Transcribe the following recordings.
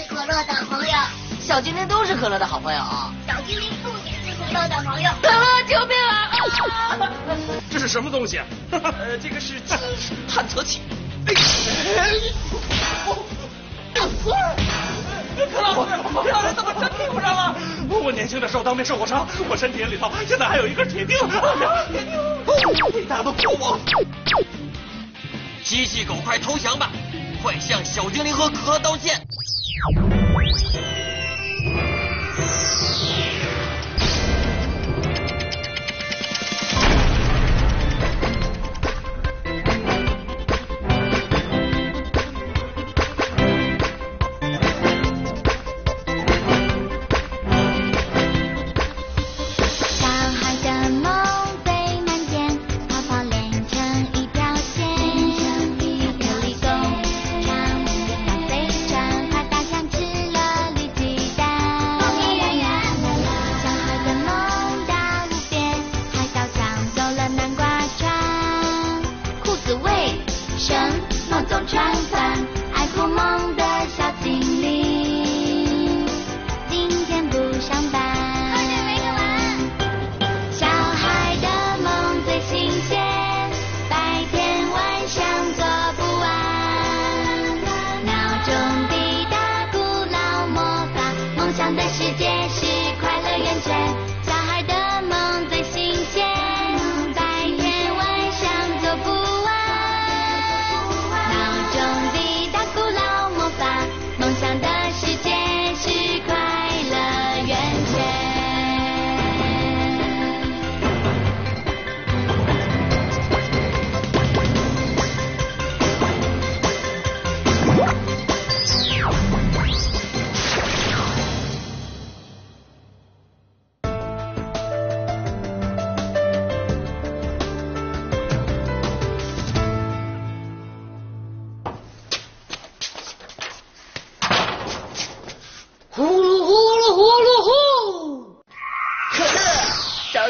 是可乐的朋友。小精灵都是可乐的好朋友啊。小精灵不也是可乐的朋友？啊！救命啊！这是什么东西？这个是探测器。可乐，我让人怎么站屁股上了？我年轻的时候当面受过伤，我身体里头现在还有一根铁钉。铁钉，大家都救我！机器狗快投降吧！快向小精灵和可乐道歉！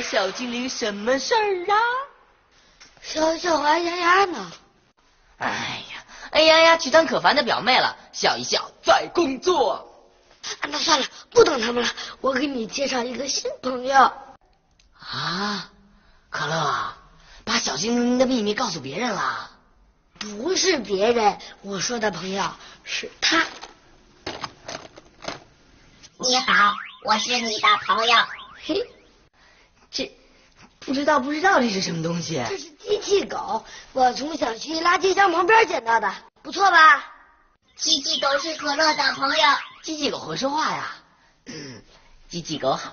小精灵什么事儿啊？小小哎呀呀呢？哎呀，哎呀呀，去当可凡的表妹了，笑一笑再工作。那算了，不等他们了，我给你介绍一个新朋友。啊，可乐，把小精灵的秘密告诉别人了？不是别人，我说的朋友是他。你好，我是你的朋友。嘿。不知道这是什么东西？这是机器狗，我从小区垃圾箱旁边捡到的，不错吧？机器狗是可乐的朋友。机器狗会说话呀？嗯，机器狗好。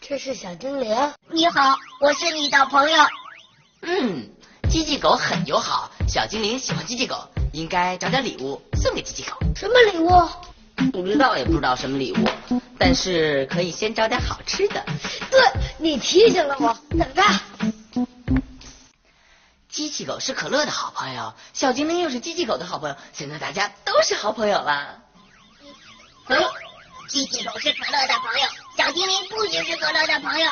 这是小精灵。你好，我是你的朋友。嗯，机器狗很友好，小精灵喜欢机器狗，应该找点礼物送给机器狗。什么礼物？也不知道什么礼物，但是可以先找点好吃的。对，你提醒了我，等着。机器狗是可乐的好朋友，小精灵又是机器狗的好朋友，现在大家都是好朋友啦。嗯，机器狗是可乐的朋友，小精灵不许是可乐的朋友。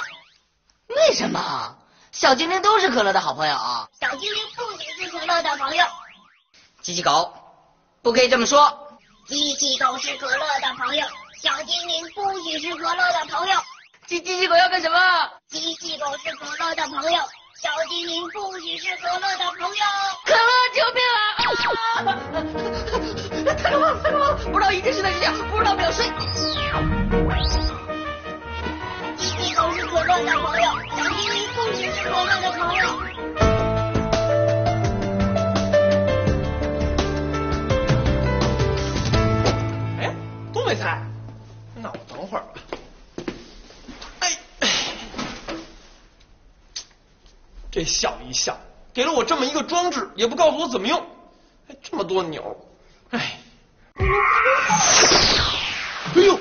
为什么？小精灵都是可乐的好朋友啊。小精灵不许是可乐的朋友。机器狗，不可以这么说。机器狗是可乐的朋友，小精灵不许是可乐的朋友。机器狗要干什么？机器狗是可乐的朋友，小精灵不许是可乐的朋友。可乐，救命啊！太棒了！不知道一定是在睡觉，不知道没有睡。机器狗是可乐的朋友，小精灵不许是可乐的朋友。那我等会儿吧。哎，这笑一笑，给了我这么一个装置，也不告诉我怎么用，还这么多钮，哎呦，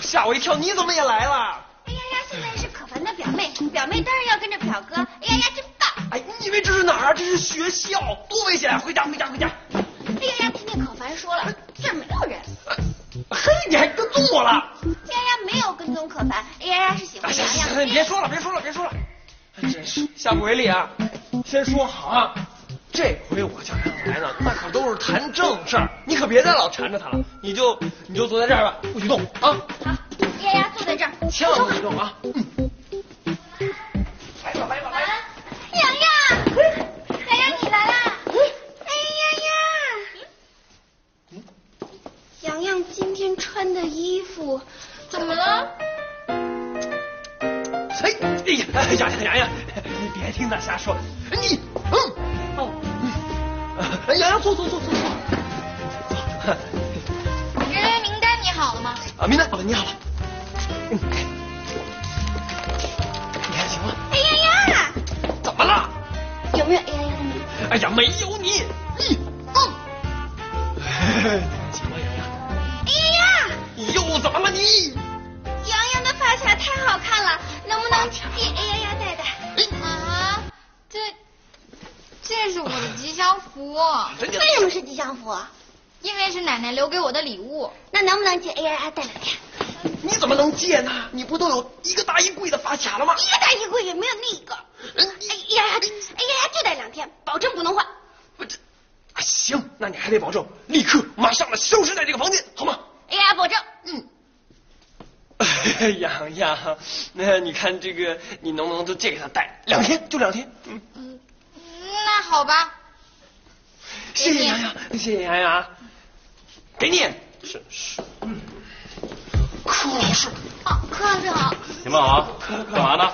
吓我一跳！你怎么也来了？哎呀呀，现在是可凡的表妹，表妹当然要跟着表哥。哎呀呀，真棒！哎，你以为这是哪儿？这是学校，多危险啊！回家！哎呀呀，听见可凡说了，这儿没有人。嘿，你还跟踪我了？丫丫没有跟踪可凡，丫丫是喜欢洋洋。别说了，真是下不为例啊！先说好啊，这回我叫他来呢，那可都是谈正事儿，你可别再老缠着他了，你就坐在这儿吧，不许动啊！好，丫丫坐在这儿，千万不许动啊！嗯，来吧来吧来！洋洋，洋洋你来啦！哎，洋洋，洋洋今天穿的衣服怎么了？哎呀洋洋，你别听他瞎说，你嗯。 哎，洋洋，坐。人员名单拟好了吗？啊，名单好了，拟好了。嗯，你还行吗？哎，洋洋，怎么了？有没有哎呀呀的名？哎呀，没有你。咦，嗯。行吗，洋洋？哎呀！又怎么了你？洋洋的发卡太好看了，能不能给哎呀呀戴戴？啊，这。 这是我的吉祥服，为什么是吉祥服？因为是奶奶留给我的礼物。那能不能借 A I I 带两天？你怎么能借呢？你不都有一个大衣柜的发卡了吗？一个大衣柜也没有那个。A I I 就带两天，保证不能换。我这，啊行，那你还得保证立刻马上的消失在这个房间，好吗 ？A I 保证。嗯。洋洋，那你看这个，你能不能就借给他带两天？就两天。嗯嗯。 那好吧，谢谢洋洋，谢谢洋洋，给你，是，嗯，柯老师，啊，柯老师好，你们好，干嘛呢？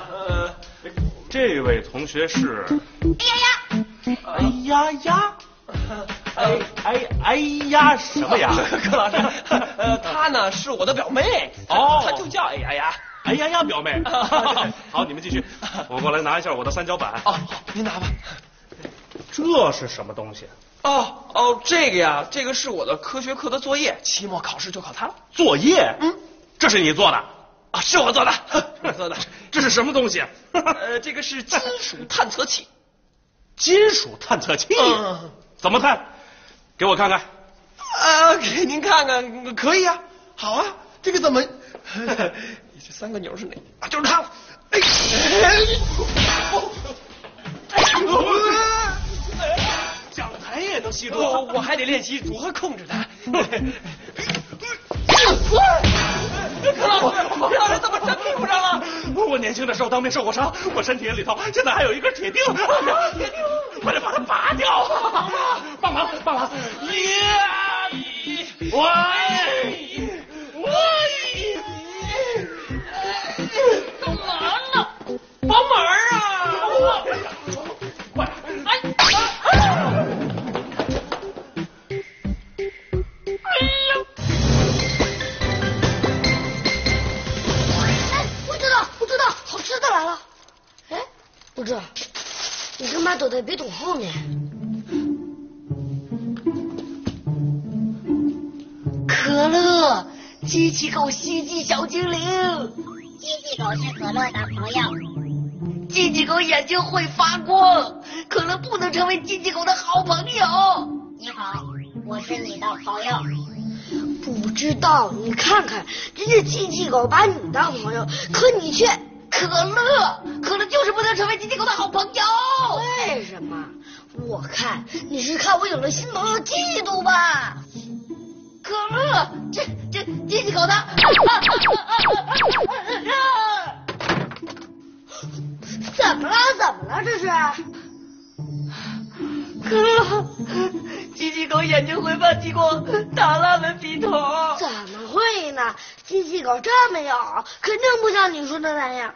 这位同学是，哎呀呀，哎呀呀，什么呀？柯老师，她呢是我的表妹，哦，她就叫哎呀呀。 哎呀呀，表妹！好，你们继续，我过来拿一下我的三角板。哦，您拿吧。这是什么东西？哦，这个呀，这个是我的科学课的作业，期末考试就考它了。作业？嗯，这是你做的？啊，是我做的，我做的。这是什么东西？这个是金属探测器。金属探测器？怎么探？给我看看。啊，给您看看，可以啊，好啊，这个怎么？ 这三个钮是哪？啊，就是它了！哎，讲台也能吸住，我还得练习如何控制它。柯老师怎么真屁股上了？我年轻的时候当面受过伤，我身体里头现在还有一根铁钉，铁钉，我得把它拔掉。帮忙，帮忙！一，喂！ 干嘛呢？帮忙啊！快！哎！哎，我知道，好吃的来了。哎，不知道，你干嘛躲在笔筒后面？可乐，机器狗袭击小精灵。 机器狗是可乐的朋友，机器狗眼睛会发光，可乐不能成为机器狗的好朋友。你好，我是你的朋友。不知道，你看看，人家机器狗把你当朋友，可你却可乐就是不能成为机器狗的好朋友。为什么？我看你是看我有了新朋友嫉妒吧。 可乐，这机器狗的，怎么了？这是？可乐，机器狗眼睛会发激光，打烂了笔筒。怎么会呢？机器狗这么咬，肯定不像你说的那样。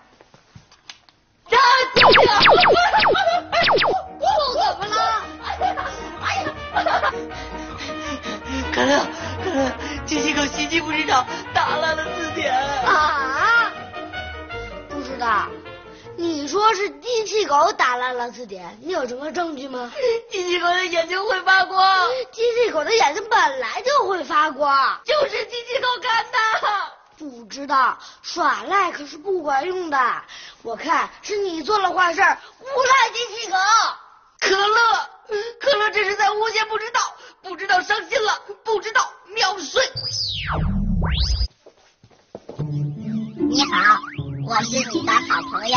我怎么了？哎呀！可乐，机器狗袭击不知道，打烂了字典。啊！不知道，你说是机器狗打烂了字典，你有什么证据吗？机器狗的眼睛会发光。机器狗的眼睛本来就会发光，就是机器狗干的。不知道，耍赖可是不管用的。我看是你做了坏事，诬赖机器狗。可乐，这是在诬陷不知道。 不知道伤心了，不知道秒睡。你好，我是你的好朋友。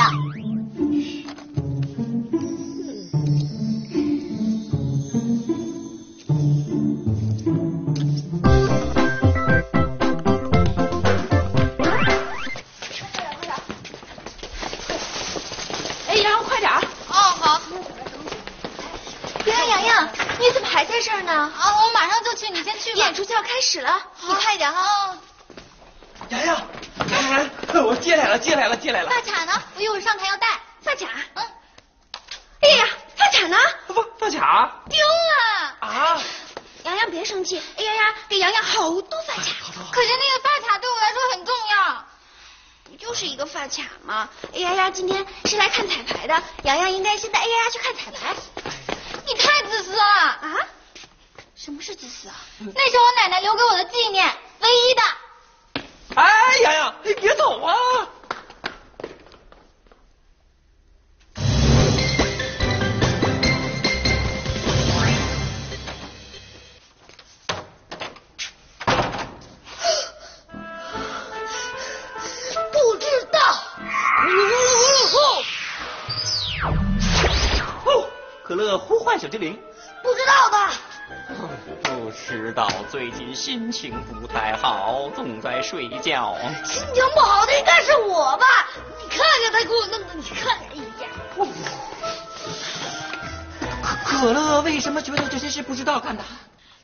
就要开始了，你快点啊！洋洋，我接来了，接来了。发卡呢？我一会儿上台要带发卡。嗯。哎呀，发卡呢？发卡丢了。啊！洋洋别生气，哎呀呀，给洋洋好多发卡。可是那个发卡对我来说很重要。 不就是一个发卡吗？哎呀呀，今天是来看彩排的，洋洋应该先带哎呀呀去看彩排。你太自私了啊！什么是自私啊？那是我奶奶留给我的纪念，唯一的。哎，洋洋，你别走啊！ 呼唤小精灵，不知道的。不知道，最近心情不太好，总在睡觉。心情不好的应该是我吧？你看看他给我弄的，你看看一下。可乐为什么觉得这些事不知道干的？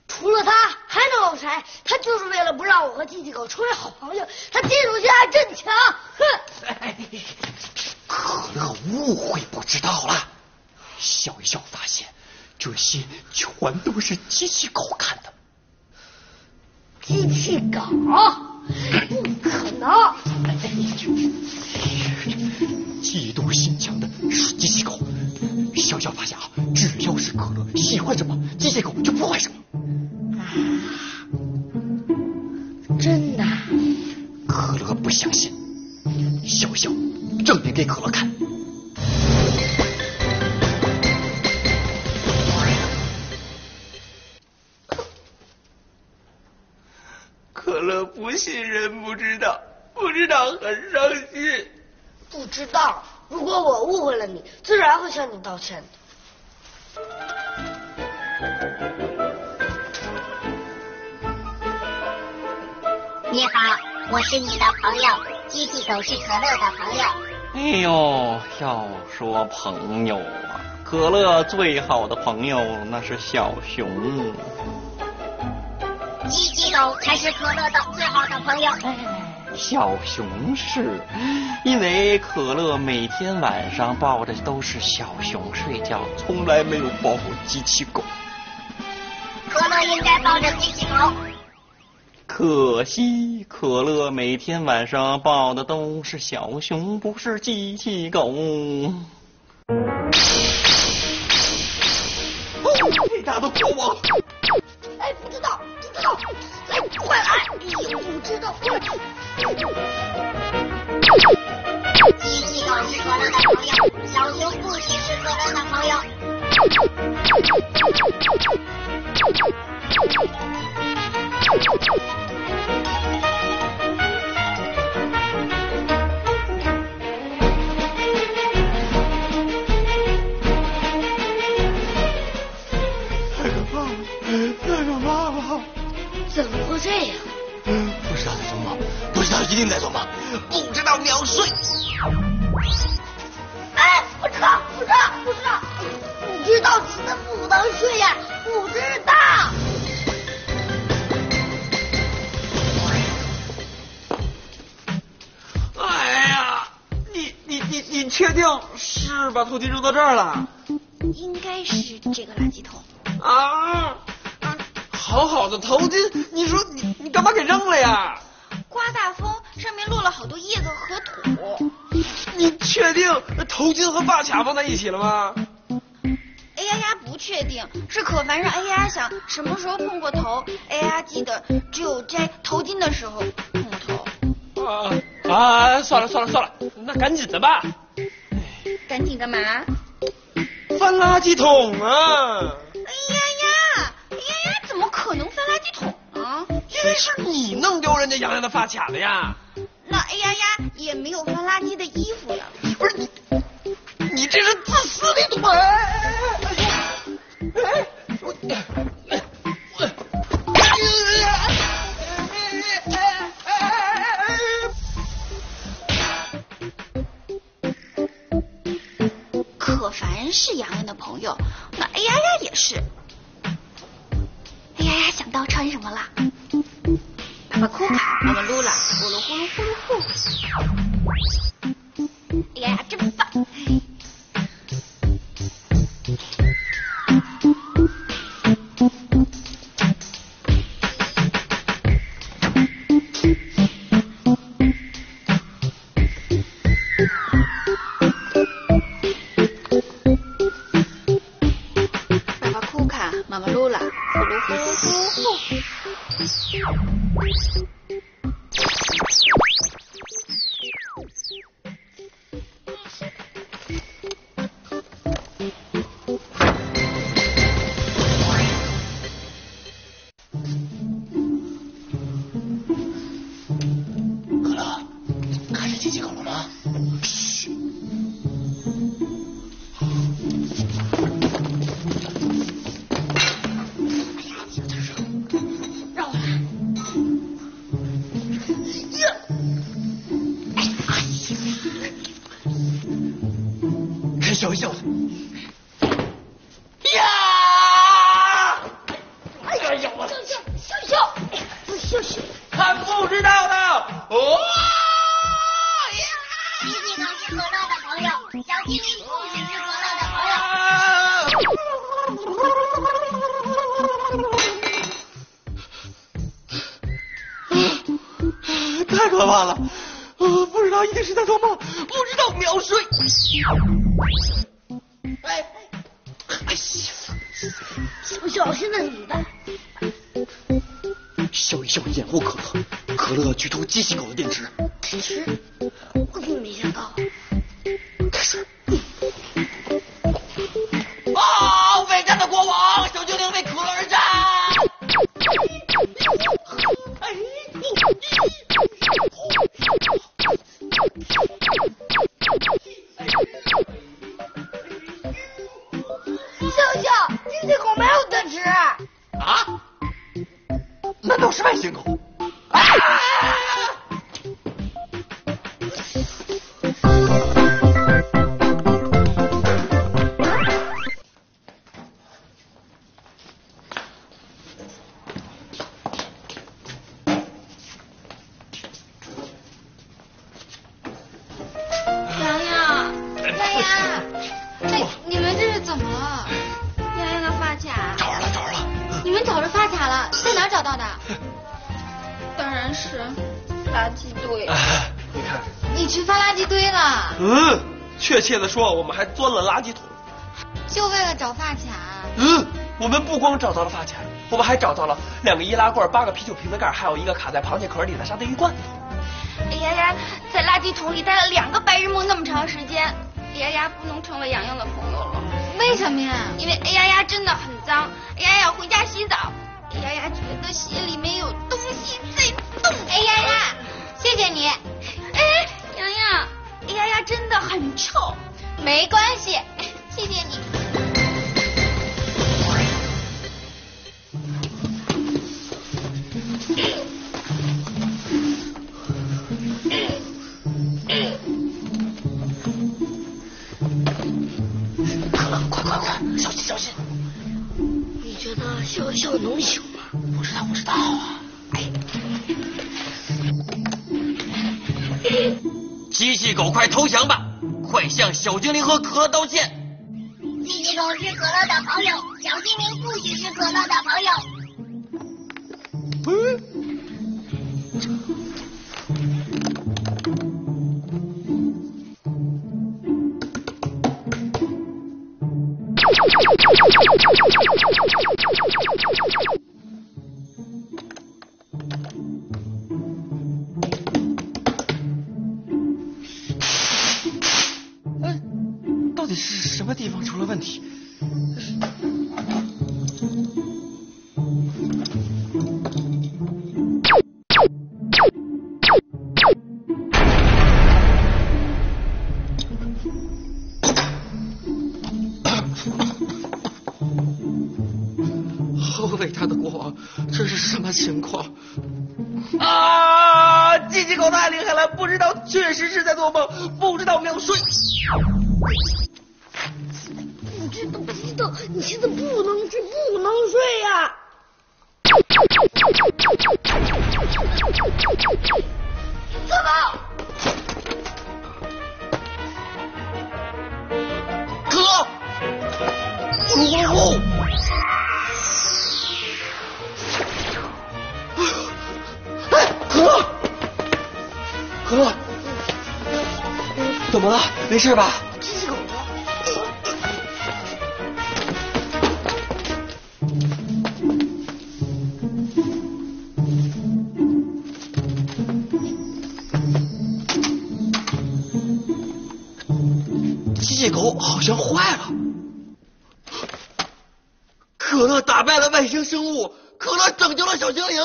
除了他还能有谁？他就是为了不让我和机器狗成为好朋友，他嫉妒心还真强。哼！哎、可乐误会不知道了。 笑一笑，发现这些全都是机器狗干的。机器狗？不可能！嫉妒心强的是机器狗。笑笑发现啊，只要是可乐喜欢什么，机器狗就破坏什么。啊！真的？可乐不相信。笑笑证明给可乐看。 不信任，不知道，很伤心。不知道，如果我误会了你，自然会向你道歉的。你好，我是你的朋友，机器狗是可乐的朋友。哎呦，要说朋友啊，可乐最好的朋友那是小熊。 机器狗才是可乐的最好的朋友。小熊是，因为可乐每天晚上抱着都是小熊睡觉，从来没有抱过机器狗。可乐应该抱着机器狗。可惜可乐每天晚上抱的都是小熊，不是机器狗。哦，你打得过我？ 快来！不知道。机器狗是可乐的朋友，小熊不仅是可乐的朋友。太可怕了！太可怕了！ 怎么会这样？不知道在做梦，一定在做梦，不知道秒睡。哎，不知道，不知道真的不能睡呀，不知道。哎呀，你确定是把头巾扔到这儿了？应该是这个垃圾桶。啊！ 好好的头巾，你说你干嘛给扔了呀？刮大风，上面落了好多叶子和土。你确定头巾和发卡放在一起了吗？哎呀呀，不确定，是可凡让哎呀想什么时候碰过头，哎呀记得只有摘头巾的时候碰头。算了，那赶紧的吧。赶紧干嘛？翻垃圾桶啊！哎呀。 可能翻垃圾桶啊！因为是你弄丢人家洋洋的发卡的呀。那哎呀呀也没有翻垃圾的衣服呀。不是你这是自私的主人。可凡是洋洋的朋友，那哎呀呀也是。 想到穿什么了？ Macuca.我们撸了，呼噜呼噜呼噜呼。哎呀，真棒！妈妈噜啦，呼噜呼噜呼噜。可乐，看见机器狗了吗？嘘。笑一笑的，呀！哎呀，我笑一笑，我笑笑，他不知道的。哦，机器狗是可乐的朋友，小精灵故事是可乐的朋友。太可怕了！不知道，一定是在做梦，不知道秒睡。哎，哎呀，是不是老师那里的？笑一笑，掩护可乐。可乐去偷机器狗的电池。电池？我怎么没想到？开始。啊！伟大的国王，小精灵为可乐而战。哎呦！机器狗没有电池啊？难道是外星狗？啊！洋洋，洋洋，哎，你们这是怎么了？你们找着发卡了，在哪儿找到的？当然是垃圾堆。你看，你去翻垃圾堆了？嗯，确切的说，我们还钻了垃圾桶，就为了找发卡。嗯，我们不光找到了发卡，我们还找到了2个易拉罐、8个啤酒瓶子盖，还有一个卡在螃蟹壳里的沙丁鱼罐头。哎呀呀，在垃圾桶里待了2个白日梦那么长时间，哎呀呀，不能成为洋洋的朋友了。为什么呀？因为哎呀呀真的很脏，哎呀呀回家洗澡，哎呀呀觉得鞋里面有东西在动，哎呀呀谢谢你，哎洋洋，哎呀呀真的很臭，没关系，谢谢你。小心小心！你觉得笑一笑能行吗？不知道啊。哎，机器狗快投降吧！快向小精灵和可乐道歉。机器狗是可乐的朋友，小精灵不许是可乐的朋友。嗯。到底是什么地方出了问题？伟大的国王，这是什么情况？啊！机器狗太厉害了，不知道确实是在做梦，不知道没有睡。不知道，你现在不能睡呀、啊！自爆！哥！哦！哎，哥！哥！怎么了？没事吧？ 这狗好像坏了。可乐打败了外星生物，可乐拯救了小精灵。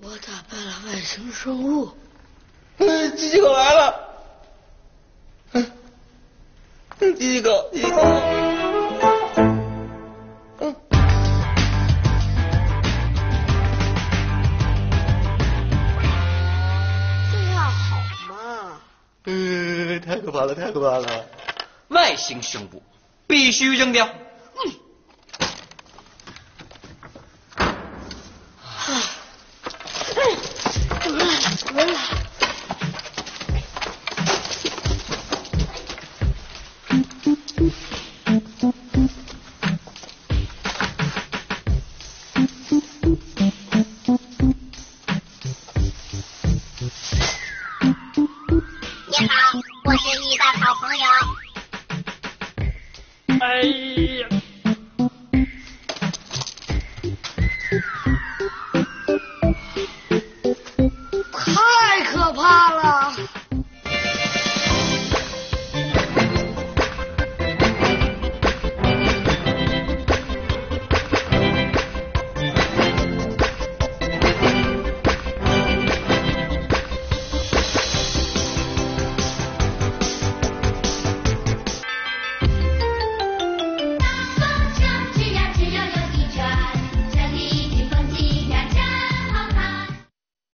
我打败了外星生物。嗯，机器狗来了。嗯，机器狗，机器狗。嗯。这样好吗？太可怕了，太可怕了！外星生物必须扔掉。